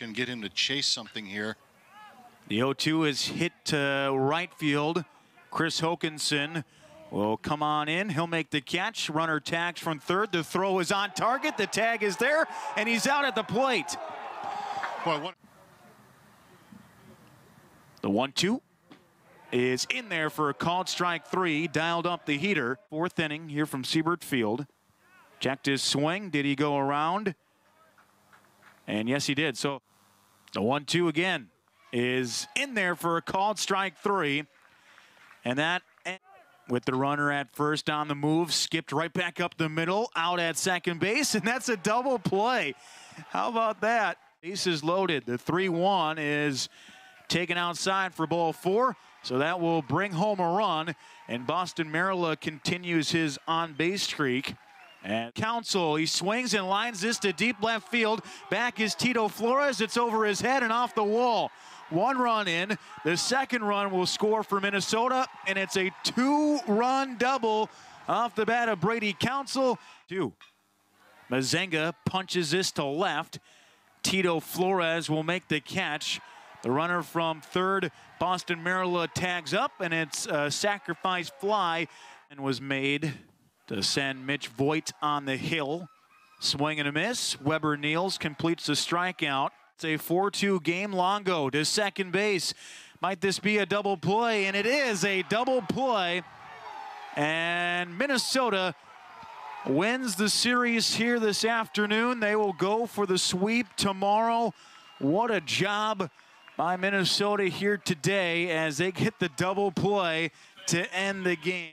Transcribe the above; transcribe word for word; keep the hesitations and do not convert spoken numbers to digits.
can get him to chase something here. The oh two is hit to right field. Chris Hokanson will come on in. He'll make the catch. Runner tags from third. The throw is on target. The tag is there, and he's out at the plate. Boy, what? The one two is in there for a called strike three. Dialed up the heater. Fourth inning here from Siebert Field. Checked his swing. Did he go around? And yes, he did. So the one two again is in there for a called strike three. And that, with the runner at first on the move, skipped right back up the middle, out at second base, and that's a double play. How about that? Base is loaded. The three one is taken outside for ball four, so that will bring home a run, and Boston Marilla continues his on-base streak. And Counsell, he swings and lines this to deep left field. Back is Tito Flores. It's over his head and off the wall. One run in. The second run will score for Minnesota, and it's a two-run double off the bat of Brady Counsell. Two. Mazenga punches this to left. Tito Flores will make the catch. The runner from third, Boston Marilla, tags up, and it's a sacrifice fly and was made to send Mitch Voigt on the hill. Swing and a miss. Weber kneels, completes the strikeout. It's a four two game. Longo to second base. Might this be a double play? And it is a double play. And Minnesota wins the series here this afternoon. They will go for the sweep tomorrow. What a job by Minnesota here today as they get the double play to end the game.